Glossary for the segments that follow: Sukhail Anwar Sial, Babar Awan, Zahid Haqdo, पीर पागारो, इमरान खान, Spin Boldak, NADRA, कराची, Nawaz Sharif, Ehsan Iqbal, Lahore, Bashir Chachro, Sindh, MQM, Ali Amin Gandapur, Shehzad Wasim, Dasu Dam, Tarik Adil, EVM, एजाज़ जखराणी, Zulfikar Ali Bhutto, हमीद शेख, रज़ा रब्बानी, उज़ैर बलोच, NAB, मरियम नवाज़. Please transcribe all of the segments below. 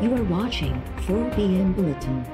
You are watching 4 p.m. Bulletin.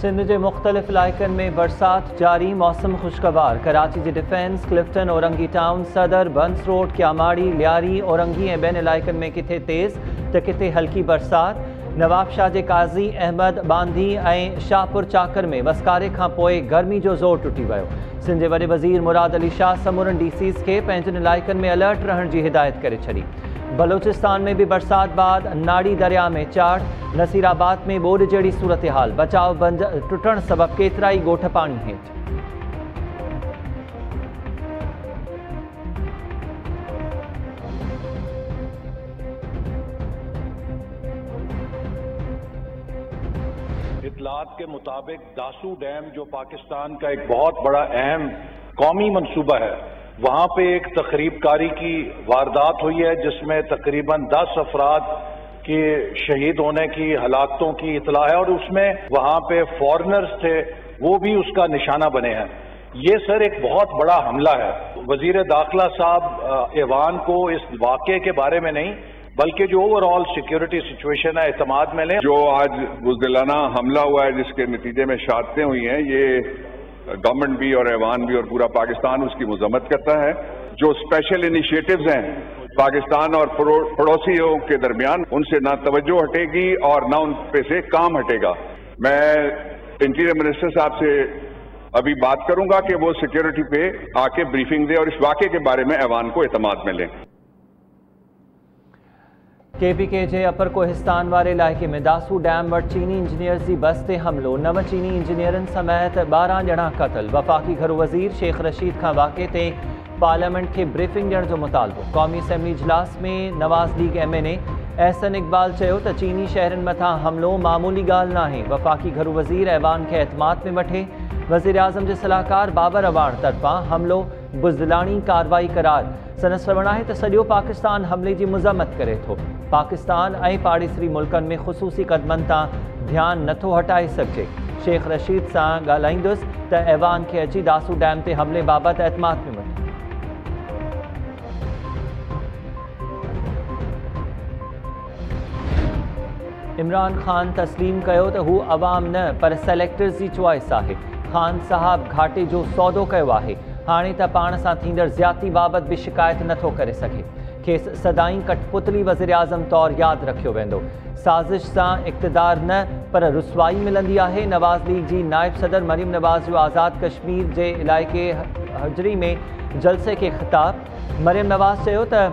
Sindh के मुख्तलिफ इलाक़नि में बरसात जारी, मौसम खुशगवार। कराची के डिफेंस, क्लिफ्टन, औरंगी टाउन, सदर, बंस रोड, क्यामाड़ी, लियारी, औरंगी ए बैन इलाक़नि में किथे तेज़ तो किथे हल्की बरसात। नवाबशाह के काजी, अहमद, बांधी और शाहपुर चाकर में वसकारे का गर्मी जो जोर टुटी वो। सिंध के वॾे वज़ीर मुराद अली शाह समूरन डीसीज़ के पैंजन इलाक़नि में अलर्ट रहण की हिदायत करे छड़ी। बलोचिस्तान में भी बरसात बाद नाड़ी दरिया में चाढ़, नसीराबाद में बोड जड़ी सूरत हाल, बचाव बंद टुटण सबब केतरा ही गोठ पानी हेठ। इतलात के मुताबिक दासू डैम जो पाकिस्तान का एक बहुत बड़ा अहम कौमी मनसूबा है, वहाँ पे एक तकरीबकारी की वारदात हुई है जिसमें तकरीबन 10 अफराद के शहीद होने की, हलाकतों की इतला है और उसमें वहाँ पे फॉरेनर्स थे वो भी उसका निशाना बने हैं। ये सर एक बहुत बड़ा हमला है। वजीर दाखिला साहब ऐवान को इस वाक़े के बारे में नहीं बल्कि जो ओवरऑल सिक्योरिटी सिचुएशन है एतमाद में लें। जो आज बुज़दिलाना हमला हुआ है जिसके नतीजे में शहादतें हुई हैं, ये गवर्नमेंट भी और ऐवान भी और पूरा पाकिस्तान उसकी मजम्मत करता है। जो स्पेशल इनिशिएटिव्स हैं पाकिस्तान और पड़ोसियों के दरमियान, उनसे ना तवज्जो हटेगी और ना उन पे से काम हटेगा। मैं इंटीरियर मिनिस्टर साहब से अभी बात करूंगा कि वो सिक्योरिटी पे आके ब्रीफिंग दे और इस वाक़े के बारे में ऐवान को एतमाद में लें। केपीके जे अपर कोहिस्तान वारे इलाके में दासू डैम वट चीनी इंजीनियर्स की बस से हमलो, 9 चीनी इंजीनियरन समेत 12 जना कतल। वफाकी घरू वजीर शेख रशीद का वाक़े ते पार्लियामेंट के ब्रीफिंग दियण जो मुतालबो। कौमी असम्बली इजलास में नवाज लीग MNA एहसन इकबाल तो चीनी शहरन मथा हमलो मामूली गाल ना है। वफाकी घरू वजीर ऐवान के एतमाद में वठे। वजीर आजम के सलाहकार बाबर अवान तरफा हमलो बुज़दिलानी कार्रवाई करार। सनस फरमान है तो सॼो पाकिस्तान हमले की मजम्मत करे तो। पाकिस्तान और पाड़ेसरी मुल्कनि में ख़ुसूसी कदमन ता ध्यान नथो हटाए सकजे। शेख रशीद से गालाइंदुस तो ऐवान के अची दासू डैम ते हमले बाबत एतमाद में वठे। इमरान खान तस्लीम कियो तो हु अवाम न पर सेलेक्टर्स की चॉइस आहे। खान साहब घाटे जो सौदो कियो आहे, हाणे त पाण सां थींदड़ ज़्यादती बाबत भी शिकायत नथो करे सघे। खेस सदाई कठपुतली वज़ीर आज़म तौर यादि रखियो वेंदो। साज़िश सां इक़्तिदार न पर रुसवाई मिलंदी आहे। नवाज़ लीग जी नायब सदर मरीम नवाज़ जो आज़ाद कश्मीर जे इलाइक़े हजरी में जलसे के ख़िताब। मरीम नवाज़ चयो त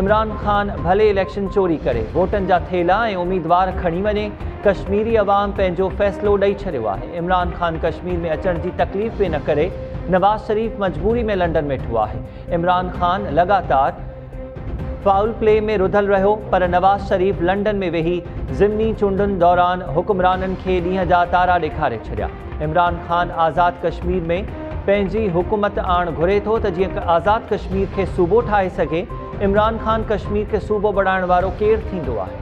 इमरान ख़ान भले इलेक्शन चोरी करे, वोटन जा थैला ऐं उम्मीदवार खणी वञे, कश्मीरी अवाम पंहिंजो फ़ैसिलो ॾेई छॾियो आहे। इमरान ख़ान कश्मीर में अचण जी तकलीफ़ बि न करे। नवाज शरीफ मजबूरी में लंडन वेठो आहे। इमरान ख़ान लगातार फाउल प्ले में रुधल रहो, पर नवाज शरीफ लंडन में वेही ज़िमनी चूंडुनि दौरान हुक्मराननि खे ॾींहं जा तारा ॾेखारे छॾिया। इमरान ख़ान आज़ाद कश्मीर में पंहिंजी हुकूमत आणु घुरे थो त जीअं आज़ाद कश्मीर खे सूबो ठाहे सघे। इमरान ख़ान कश्मीर खे सूबो बणाइण वारो केरु थींदो आहे?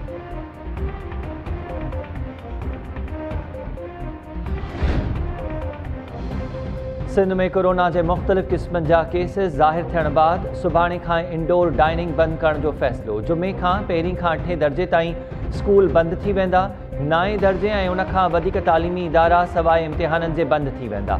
सिंध में कोरोना के मुख्तलिफ़ किस्म जा केसेस ज़ाहिर थियण बाद सुभाणे खां इंडोर डाइनिंग बंद करण जो फ़ैसिलो। जुमे खां पहिरीं खां 8 दर्जे ताईं स्कूल बंद थी वेंदा। 9 दर्जे ऐं उन खां वधीक तालीमी इदारा सवाइ इम्तिहाननि जे बंद थी वेंदा।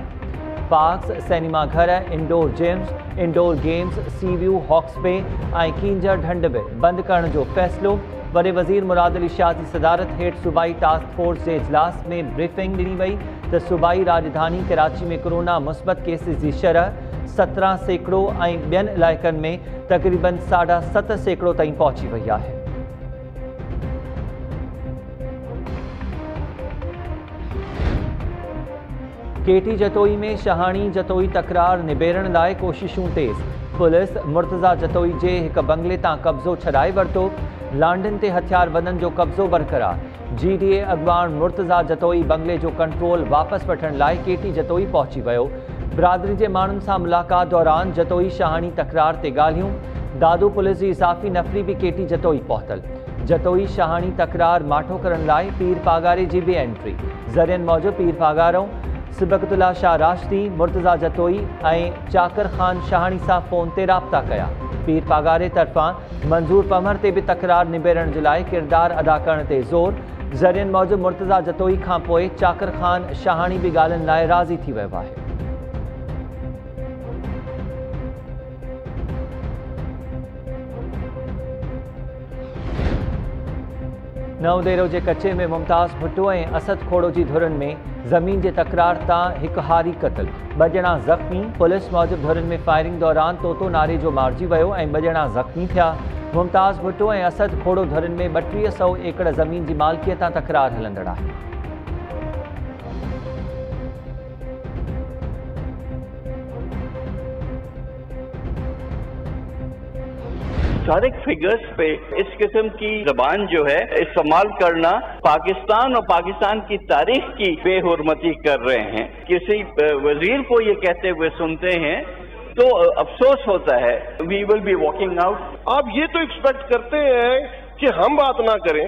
पार्क्स, सिनेमा घर, indoor gyms, indoor games, sea view, Hawkes पे ऐं कींजर ढंढ बि बंद करण जो फ़ैसिलो। वॾे वज़ीर मुराद अली शाह की सदारत हेठि सूबाई टास्क फोर्स के इजलास में ब्रीफिंग ॾिनी वई तो सूबाई राजधानी कराची में कोरोना मुस्बत केसेस की शरह 17% और बेन इलाक़नि में तकरीबन 7.5% तक पहुँची वही है। केटी जतोई में शहाणी जतोई तकरार निबेरण लाइ कोशिशूं तेज़। पुलिस मुर्तज़ा जतोई के एक बंगले तां कब्ज़ो छड़ाए वरितो। लांडन ते हथियार वंदन जो कब्ज़ो बरक़रार। GDA अगवान मुर्तज़ा जतोई बंगले जो कंट्रोल वापसि वठण लाइ KT जतोई पहुची वियो। बिरादरी जे माण्हुनि सां मुलाक़ात दौरान जतोई शाहानी तकरार ते ॻाल्हियूं। दादू पुलिस जी इज़ाफ़ी नफ़री बि KT जतोई पहुतल। जतोई शाहानी तकरार माठो करण लाइ पीर पागारे जी बि एंट्री। ज़रियनि मौजूदु पीर पागारो सिबकतुल्ला शाह राश्ती मुर्तज़ा जतोई ऐं चाकर ख़ान शाहानी सां फ़ोन ते राब्ता कया। पीर पागारे तरफ़ां मंज़ूर पमर ते बि तकरार निबेरण जे लाइ किरदारु अदा करण ते ज़ोर। ज़रियनि मौजूदु मुर्तज़ा जतोई खां पोइ चाकर ख़ान शाहानी बि ॻाल्हियुनि लाइ राज़ी थी वियो आहे। नवदेरो जे कचे में मुमताज़ भुट्टो ऐं असद खोड़ो जी धुरन में ज़मीन जे तकरार तां हिकु हारी क़तल, ॿ ॼणा ज़ख़्मी। पुलिस मौजूदु धुरन में फायरिंग दौरान तोतो नारे जो मारिजी वियो ऐं ॿ ॼणा ज़ख़्मी थिया। मुमताज़ भुट्टो ऐं असद खोड़ो धुरन में 3200 एकड़ ज़मीन जी मालिकियत तां तकरार हलंदड़ आहे। सारे फिगर्स पे इस किस्म की जबान जो है इस्तेमाल करना पाकिस्तान और पाकिस्तान की तारीख की बेहुरमती कर रहे हैं। किसी वजीर को ये कहते हुए सुनते हैं तो अफसोस होता है। We will be walking out. आप ये तो एक्सपेक्ट करते हैं कि हम बात ना करें,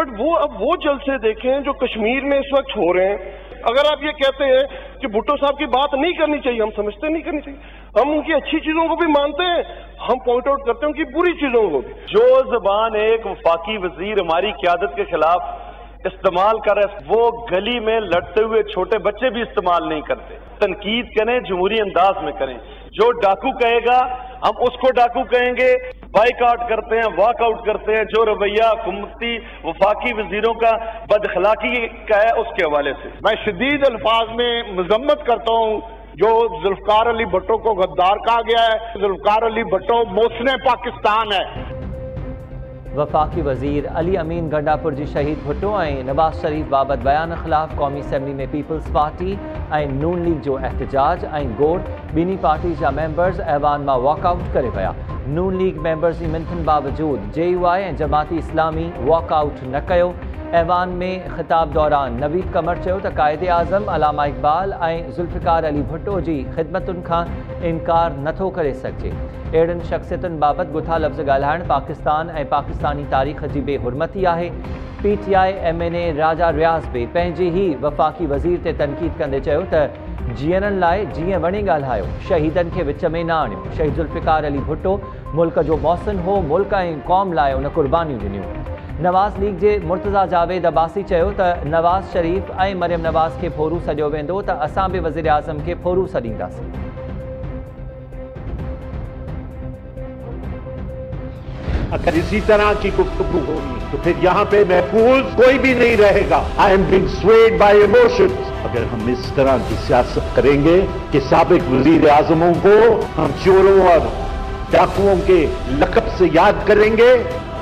बट वो अब वो जलसे देखें जो कश्मीर में इस वक्त हो रहे हैं। अगर आप ये कहते हैं कि भुट्टो साहब की बात नहीं करनी चाहिए, हम समझते नहीं करनी चाहिए, हम उनकी अच्छी चीजों को भी मानते हैं, हम पॉइंट आउट करते हैं उनकी बुरी चीजों को भी। जो जबान एक वफाकी वजीर हमारी क्यादत के खिलाफ इस्तेमाल कर रहा है, वो गली में लड़ते हुए छोटे बच्चे भी इस्तेमाल नहीं करते। तनकीद करें, जमहूरी अंदाज में करें। जो डाकू कहेगा हम उसको डाकू कहेंगे। बाइकआउट करते हैं, वॉकआउट करते हैं। जो रवैया हुकूमती वफाकी वजीरों का बदखलाकी का है, उसके हवाले से मैं शदीद अल्फाज में मजम्मत करता हूँ। जो ज़ुल्फ़िकार अली भुट्टो को गद्दार कहा गया है, ज़ुल्फ़िकार अली भुट्टो मोहसिन पाकिस्तान है। वफाकी वजीर अली अमीन गंडापुर जी शहीद भुट्टो ऐं नवाज़ शरीफ बाबति बयान खिलाफ़ कौमी असम्बली में पीपल्स पार्टी ऐं नून लीग जो एहतजाज ऐं गोड़। ॿिन्ही पार्टी जा मेंबर्स ऐवान मां वॉकआउट करे विया। नून लीग मेंबर्स जी मिंथुनि बावजूद JUI ऐं जमाती इस्लामी वॉकआउट न कयो। ऐवान में ख़िताब दौरान नवीद कमर चयो त क़ाइदे आज़म अलामा इक़बाल ऐं ज़ुल्फ़िकार अली भुट्टो जी ख़िदमतुनि खां इनकार नथो करे सघिजे। अहिड़नि शख़्सियतुनि बाबति गुथा लफ़्ज़ ॻाल्हाइणु पाकिस्तान ऐं पाकिस्तानी तारीख़ जी बेहुरमती आहे। PTI MNA राजा रियाज़ बि पंहिंजी ई वफ़ाक़ी वज़ीर ते तनक़ीद कंदे चयो त जीअननि लाइ जीअं वणे ॻाल्हायो, शहीदनि खे विच में न आणियो। शहीद ज़ुल्फ़िकार अली भुट्टो मुल्क जो मौसन हो, मुल्क ऐं क़ौम लाइ उन क़ुर्बानियूं ॾिनियूं। नवाज़ लीग जे मुर्तज़ा जावेद अब्बासी चयो त नवाज़ शरीफ ऐं मरियम नवाज़ खे फोरू सॾियो वेंदो त असां बि वज़ीर आज़म खे फोरू सॾींदासीं। अगर इसी तरह की गुफ्तगू होगी तो फिर यहाँ पे महफूज कोई भी नहीं रहेगा। I am being swayed by emotions. अगर हम इस तरह की सियासत करेंगे कि साबिक वज़ीर आज़मों को हम चोरों और डाकुओं के लकब से याद करेंगे,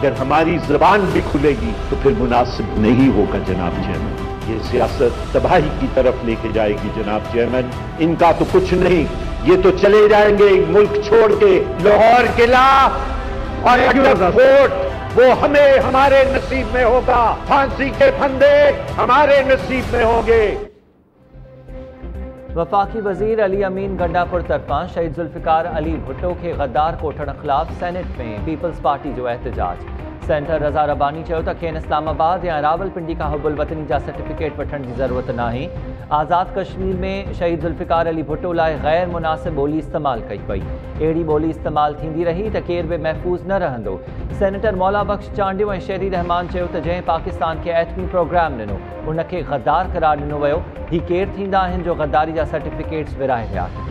अगर हमारी जबान भी खुलेगी तो फिर मुनासिब नहीं होगा। जनाब चेयरमैन, ये सियासत तबाही की तरफ लेके जाएगी। जनाब चेयरमैन, इनका तो कुछ नहीं, ये तो चले जाएंगे मुल्क छोड़ के। लाहौर किला और एयरपोर्ट वो हमें हमारे नसीब में होगा। फांसी के फंदे हमारे नसीब में होंगे। वफाकी वज़ीर अली अमीन गंडापुर तरफ़ां शहीद ज़ुल्फ़िकार अली भुट्टो खे गद्दार कोठण ख़िलाफ़ सेनेट में पीपल्स पार्टी जो एहतजाज। सेनेटर रज़ा रब्बानी चयो त खेनि इस्लामाबाद या रावलपिंडी खां हुबुल वतनी जा सर्टिफिकेट वठण जी ज़रूरत नाहे। आज़ाद कश्मीर में शहीद ज़ुल्फ़िकार अली भुट्टो लाइ गैर मुनासिब ॿोली इस्तेमाल कई पई। अहिड़ी ॿोली इस्तेमाल थींदी रही त केर बि महफ़ूज़ न रहंदो। सेनेटर मौला बख़्श चांडियो ऐं शहरी रहमान चयो त जंहिं पाकिस्तान खे एटमी प्रोग्राम ॾिनो उनखे गद्दार करार ॾिनो वियो। ही केर थींदा आहिनि जो गद्दारी जा सर्टिफिकेट्स विराए विया आहिनि।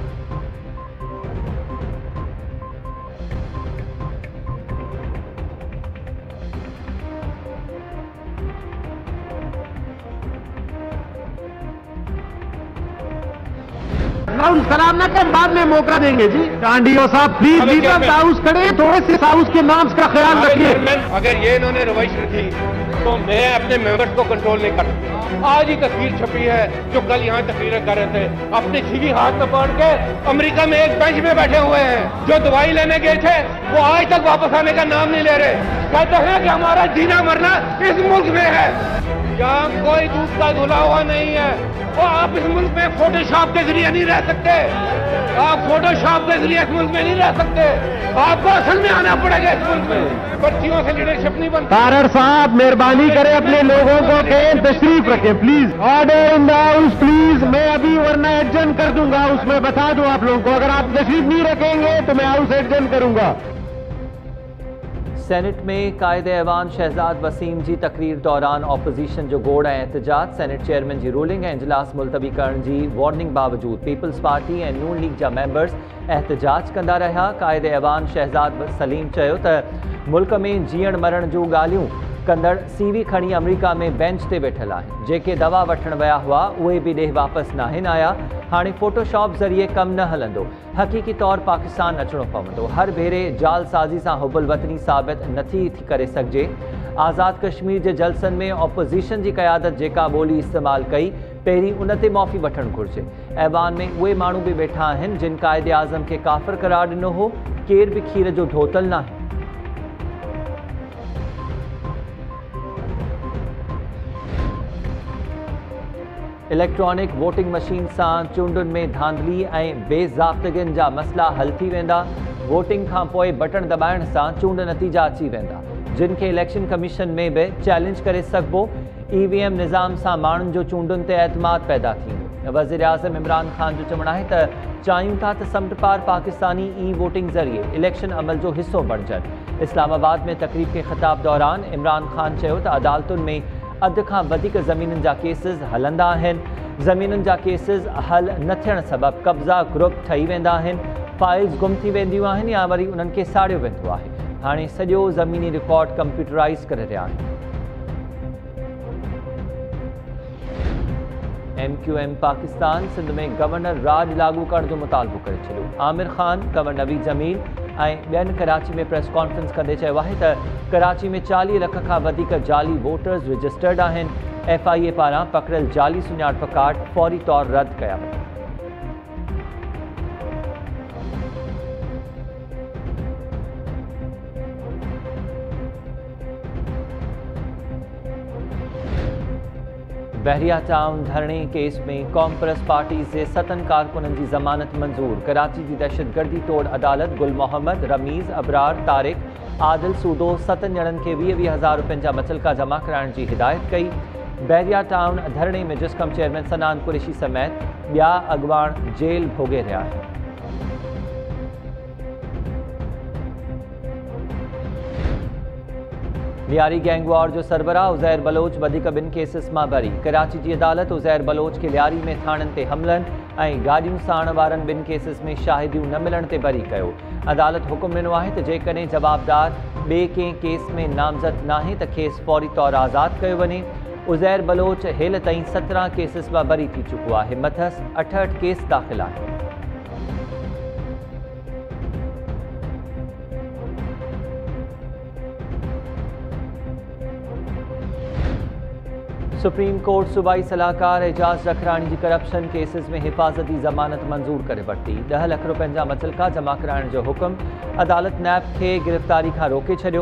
सलाम ना कर, बाद में मौका देंगे जी। चांडियो साहब प्लीज लीडर साउस खड़े, थोड़े से साउस के नाम का ख्याल रखिए। अगर ये इन्होंने रवाइश रखी तो मैं अपने मेंबर्स को कंट्रोल नहीं कर सकता। आज ही तस्वीर छपी है जो कल यहाँ तस्वीरें कर रहे थे, अपने सीधी हाथ में पकड़ के अमेरिका में एक बेंच में बैठे हुए हैं। जो दवाई लेने गए थे वो आज तक वापस आने का नाम नहीं ले रहे। कहते हैं कि हमारा जीना मरना इस मुल्क में है। यहाँ कोई दूध का धुला हुआ नहीं है। और आप इस मुल्क में फोटोशॉप के जरिए नहीं रह सकते, आप फोटोशॉप के जरिए इस मुल्क में नहीं रह सकते, आपको असल में आना पड़ेगा इस मुल्क में। बच्चियों से लीडरशिप नहीं बनती। तारड़ साहब मेहरबानी करें अपने लोगों को कहें तशरीफ रखें please. Order in the house please. मैं अभी वरना एडजर्न कर दूंगा, उसमें बता दूं आप लोगों को, अगर आप तशरीफ नहीं रखेंगे तो मैं हाउस एडजर्न करूंगा। सेनेट में कायदे ऐवान शहजाद वसीम जी तकरीर दौरान अपोजिशन जो गोड़ा एहतजाज, सेनेट चेयरमैन जी रूलिंग है इजलास मुलतवी करण जी वार्निंग बावजूद पीपल्स पार्टी ऐं नून लीग जा मेंबर्स एहतजाज कंदा रहा। कायदे ऐवान शहजाद सलीम चयो त मुल्क में जीअण मरण जूं ॻाल्हियूं कंदड़ सीवी खणी अमेरिका में बेंच ते वेठल आहिनि। जेके दवा वठण विया हुआ उहे बि ॾे वापसि न आहिनि आया। हाणे फोटोशॉप ज़रिए कम न हलंदो, हक़ीक़ी तौर पाकिस्तान अचणो पवंदो। हर भेरे जाल साज़ी सां हुबुल वतनी साबित नथी करे सघिजे। आज़ाद कश्मीर जे जलसनि में ऑपोज़िशन जी क़यादत जेका ॿोली इस्तेमालु कई पहिरीं उन ते माफ़ी वठणु घुरिजे। ऐवान में उहे माण्हू बि वेठा आहिनि जिन क़ाइदे आज़म खे काफ़िर करार ॾिनो हो। केर बि खीर जो धोतल न आहे। इलेक्ट्रॉनिक वोटिंग मशीन सां चूंडुनि में धांधली ऐं बेज़ाब्तगियुनि जा मसइला हल थी वेंदा। वोटिंग खां पोइ बटण दबाइण सां चूंड नतीजा अची वेंदा, जिन खे इलेक्शन कमीशन में बि चैलेंज करे सघिबो। EVM निज़ाम सां माण्हुनि जो चूंडुनि ते एतमाद पैदा थींदो। वज़ीर आज़म इमरान खान जो चवणु आहे त चाहियूं था त समुंड पार पाकिस्तानी E-वोटिंग ज़रिए इलेक्शन अमल जो हिसो बणिजनि। इस्लामाबाद में तक़रीब खे ख़िताब दौरान इमरान खान चयो त अदालतुनि में अध खां वधीक ज़मीननि जा केसिस हलंदा आहिनि। ज़मीननि जा केसिस हल न थियण सबबि कब्ज़ा ग्रुप ठही वेंदा आहिनि, फाइल्स गुम थी वेंदियूं आहिनि या वरी उन्हनि खे साड़ियो वेंदो आहे। हाणे सॼो ज़मीनी रिकॉर्ड कंप्यूटराइज़ करे रहिया आहिनि। MQM पाकिस्तान सिंध में गवर्नर राज लागू करण जो मुतालबो करे छॾियो। आमिर खान, कंवर नबी जमील ऐं ॿियनि कराची में प्रेस कॉन्फ्रेंस कंदे चयो आहे त कराची में 40 लख खां वधीक जाली वोटर्स रजिस्टर्ड आहिनि। FIA पारां पकड़ियल जाली सुञाणप कार्ड फौरी तौर रद्द कया विया। बहरिया टाउन धरणे केस में कॉम्प्रेस पार्टी से 7 कारकुननि जी ज़मानत मंज़ूर। कराची की दहशतगर्दी तोड़ अदालत गुल मोहम्मद, रमीज़ अबरार, तारिक आदिल सूदो 7 ॼणनि खे 20,000 रुपयनि जा मचलका जमा कराइण जी हिदायत कई। बहरिया टाउन धरणे में जिस्कम चेयरमैन सिनान कुरेशी समेत ॿिया अॻवान जेल भोगे रहिया आहिनि। लियारी गैंगवार जो सरबराह उज़ैर बलोच वधीक 2 केसिस मां बरी। कराची की अदालत उज़ैर बलोच के लियारी में थाणनि ते हमलनि ऐं गाॾियूं साड़ण वारनि 2 केसिस में शाहिदियूं न मिलण ते बरी कयो। अदालत हुकुम ॾिनो आहे त जेकॾहिं जवाबदार ॿिए कंहिं केस में नामज़द नाहे त खेसि फौरी तौरु आज़ादु कयो वञे। उज़ैर बलोच हेल ताईं 17 केसिस मां बरी थी चुको आहे। मथसि 68 केस दाख़िल आहिनि। सुप्रीम कोर्ट सूबाई सलाहकार एजाज़ जखराणी जी करप्शन केसिस में हिफाजती ज़मानत मंज़ूर करे वरिती। 10 लख रुपयनि जा मचलका जमा कराइण जो हुकुम। अदालत नैब खे गिरफ़्तारी खां रोके छॾियो।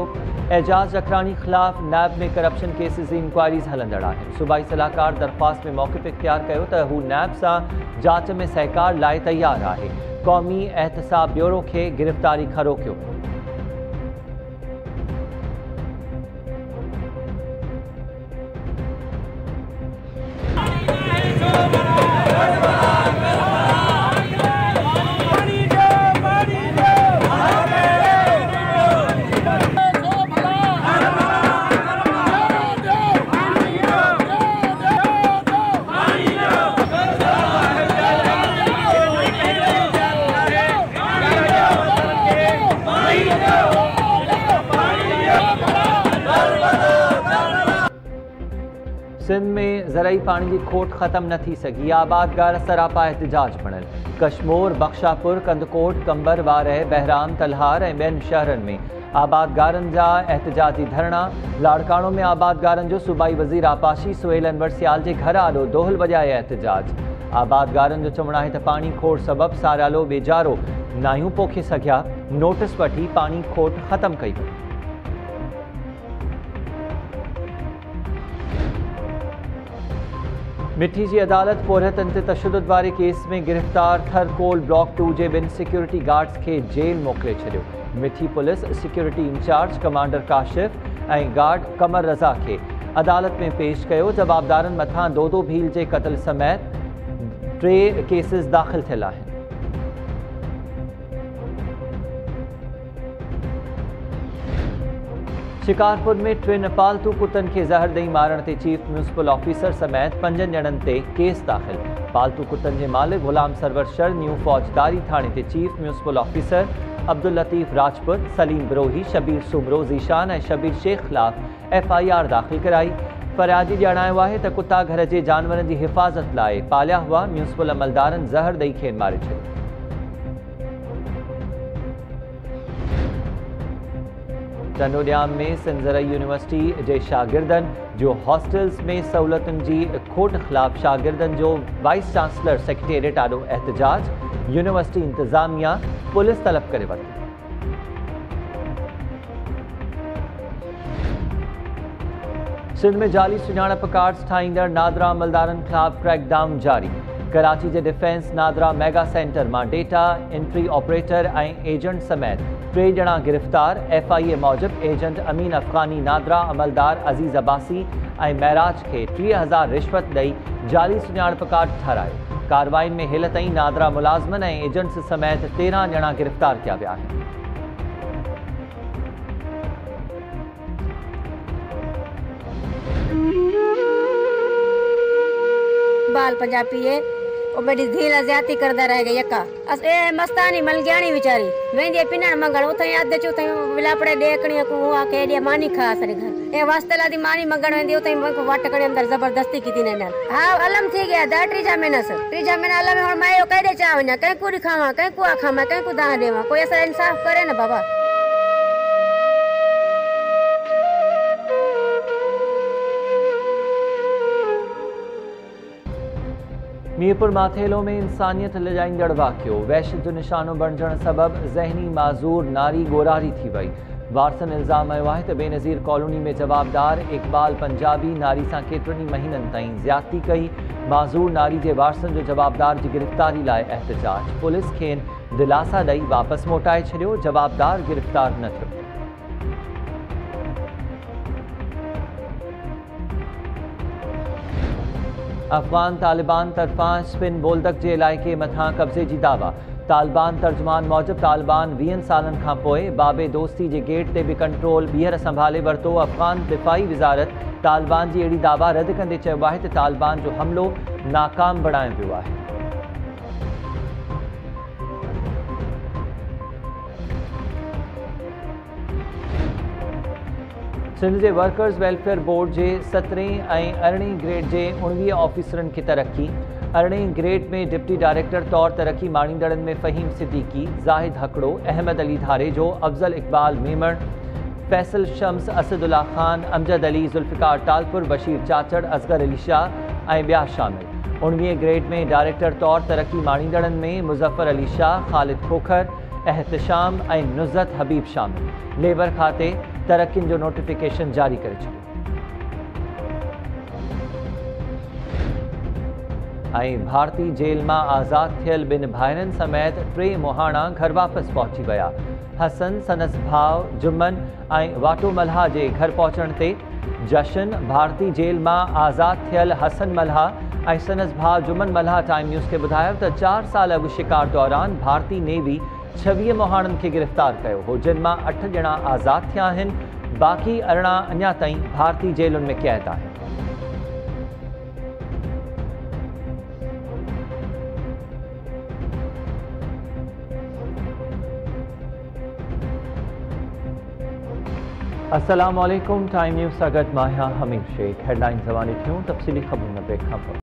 एजाज़ जखराणी ख़िलाफ़ नैब में करप्शन केसिस जी इंक्वायरीज़ हलंदड़ आहिनि। सूबाई सलाहकार दरख़्वास्त में मौक़िफ़ इख़्तियार कयो त हू नैब सां जांच में सहकार लाइ तयारु आहे। क़ौमी एहतसाब ब्यूरो खे गिरफ़्तारी खां रोकियो। सिंध में ज़रई पानी की खोट ख़त्म न थी सघी। आबादगार सरापा एहतजाज बणल। कश्मोर, बख्शापुर, कंदकोट, कंबर, वारह, बहराम, तलहार ऐं ॿियनि शहरनि में आबादगारनि जा एहतजाजी धरना। लाड़काणो में आबादगारनि जो सूबाई वज़ीर आपाशी सुहेल अनवर सियाल जे घर आलो दोहल वॼाए एहतजाज। आबादगारनि जो चवणु आहे त पाणी खोड़ सबबि सारालो वेझारो नायूं पोखे सघिया, नोटिस वठी पाणी खोट ख़त्म कई। मिठी जी अदालत पोरहतन ते तशदुद वारे केस में गिरफ़्तार थरकोल ब्लॉक 2 जे ॿिनि सिक्योरिटी गार्ड्स खे जेल मोकिले छॾियो। मिठी police security in charge commander Kashif ऐं गार्ड कमर रज़ा खे अदालत में पेश कयो। जवाबदारनि मथां दोदो भील जे क़त्ल समेत 3 केसिस दाख़िल थियल आहिनि। शिकारपुर में 2 पालतू कुतनि खे ज़हर ॾेई मारण ते चीफ म्यूनिसिपल ऑफिसर समेत 5 ॼणनि ते केस दाख़िल। पालतू कुतनि जे मालिक ग़ुलाम सरवर शर न्यू फौजदारी थाणे ते chief municipal officer Abdul Latif Rajput, Salim Brohi, Shabir Soomro, Zeeshan ऐं शबीर शेख ख़िलाफ़ FIR दाख़िल कराई। फ़रियादी ॼाणायो आहे त कुता घर जे जानवरनि जी हिफ़ाज़त लाइ पालिया हुआ। म्यूनिसिपल अमलदारनि ज़हर ॾेई खेनि मारे छॾियो। चंडोड्याम में सिंधरई यूनिवर्सिटी जे शागिर्दनि जो हॉस्टल्स में सहूलियतुनि जी खोट ख़िलाफ़ शागिर्दनि जो वाइस चांसलर सेक्रेटेरिएट आॾो एहतजाज। यूनिवर्सिटी इंतिज़ामिया पुलिस तलब करे वरिती। सिंध में जाली सुञाणप कार्ड्स ठाहींदड़ नादरा अमलदारनि ख़िलाफ़ क्रैकडाउन जारी। कराची जे डिफेंस नादरा मेगा सेंटर मां डेटा एंट्री ऑपरेटर ऐं एजेंट समेत 3 ॼणा गिरफ़्तार। FIA मूजिब एजेंट अमीन अफ़ग़ानी, नादरा अमलदार अज़ीज़ अब्बासी ऐं महराज खे 30,000 रिश्वत ॾेई जाली सुञाणप कार्ड ठारायो। कार्रवाई में हेल ताईं नादरा मुलाज़मन ऐं एजेंट्स समेत 13 ॼणा गिरफ़्तार कया विया आहिनि। बाल पंजाबी है और बड़ी धील ज्यादा करदा रहेगा। यका अस ए मस्तानी मलग्याणी विचारी वेंदे पिना मंगल उथे याद दे उथे विलापड़े देखणी को हुआ के दे मानी खा असर घर ए वास्तला दी मानी मंगण वेंदी उथे वाट कड़े अंदर जबरदस्ती की ने ना हा अलम थी गया दा 3 महीना अलम और मैं कह दे चाव ना कहीं को दिखावा कहीं को आखा में कहीं को दा देवा कोई ऐसा इंसाफ करे ना बाबा। मीरपुर माथेलो में इंसानियत लजाईंदड़ वाक़ियो। वहशत जो निशानो बणजण सबबि ज़हनी माज़ूर नारी गोरारी थी वई। वारसनि इल्ज़ाम आयो आहे त बेनज़ीर कॉलोनी में जवाबदार इक़बाल पंजाबी नारी सां केतिरनि महीननि ताईं ज़्यादती कई। माज़ूर नारी जे वारसनि जो जवाबदार जी गिरफ़्तारी लाइ एहतजाज। पुलिस खेनि दिलासा ॾेई वापसि मोटाए छॾियो। जवाबदार गिरफ़्तार न थियो। अफ़ग़ान तालिबान तरफ़ां स्पिन बोल्दक जे इलाइक़े मथां कब्ज़े जी दावा। तालिबान तर्जुमान मूजिब तालिबान 20 सालनि खां पोइ बाबे दोस्ती जे गेट ते बि कंट्रोल ॿीहर संभाले वरितो। अफ़ग़ान दिफ़ाई वज़ारत तालिबान जी अहिड़ी दावा रद्द कंदे चयो आहे त तालिबान जो हमिलो नाकाम बणायो वियो आहे। सिंध के वर्कर्स वेलफेयर बोर्ड के 17 ऐं 18 ग्रेड के 19 ऑफिसरन की तरक्की। 18 ग्रेड में डिप्टी डायरेक्टर तौर तरक्की माणींदड़न में फ़हीम सिद्दीकी, जाहिद हकड़ो, अहमद अली धारे जो, अफजल इकबाल मेमण, फैसल शम्स, असदुल्ला खान, अमजद अली, ज़ुल्फ़िकार टालपुर, बशीर चाचड़, असगर अली शाह ऐं ॿिया शामिल। 19 ग्रेड में डायरेक्टर तौर तरक्की माणींदड़न में मुज़फ़्फ़र अली शाह, ख़ालिद खोखर, एहतशाम ऐं नुज़रत हबीब शामिल। लेबर खाते तरक्किन जो नोटिफिकेशन जारी करे छॾियो। ऐं भारतीय जेल मां आज़ाद थियल 2 भाइरनि समेत 3 मुहाणा घर वापसि पहुची विया। हसन, सनस भाव जुम्मन ऐं वाटो मल्हा जे घर पहुचण ते जशन। भारतीय जेल मां आज़ाद थियल हसन मल्हा ऐं सनस भाव जुम्मन मल्हा टाइम न्यूज़ खे ॿुधायो त 4 साल अॻु शिकार दौरान भारतीय नेवी 26 मुहाणनि खे गिरफ़्तार कयो हो, जिन मां 8 ॼणा आज़ाद थिया आहिनि। बाक़ी 18 अञा ताईं भारतीय जेलुनि में क़ैद आहिनि। अस्सलाम वालेकुम। टाइम न्यूज़ स्वागत माहिया हमीद शेख। हेडलाइन जवानी क्यों तफसीली खबरों में देखा।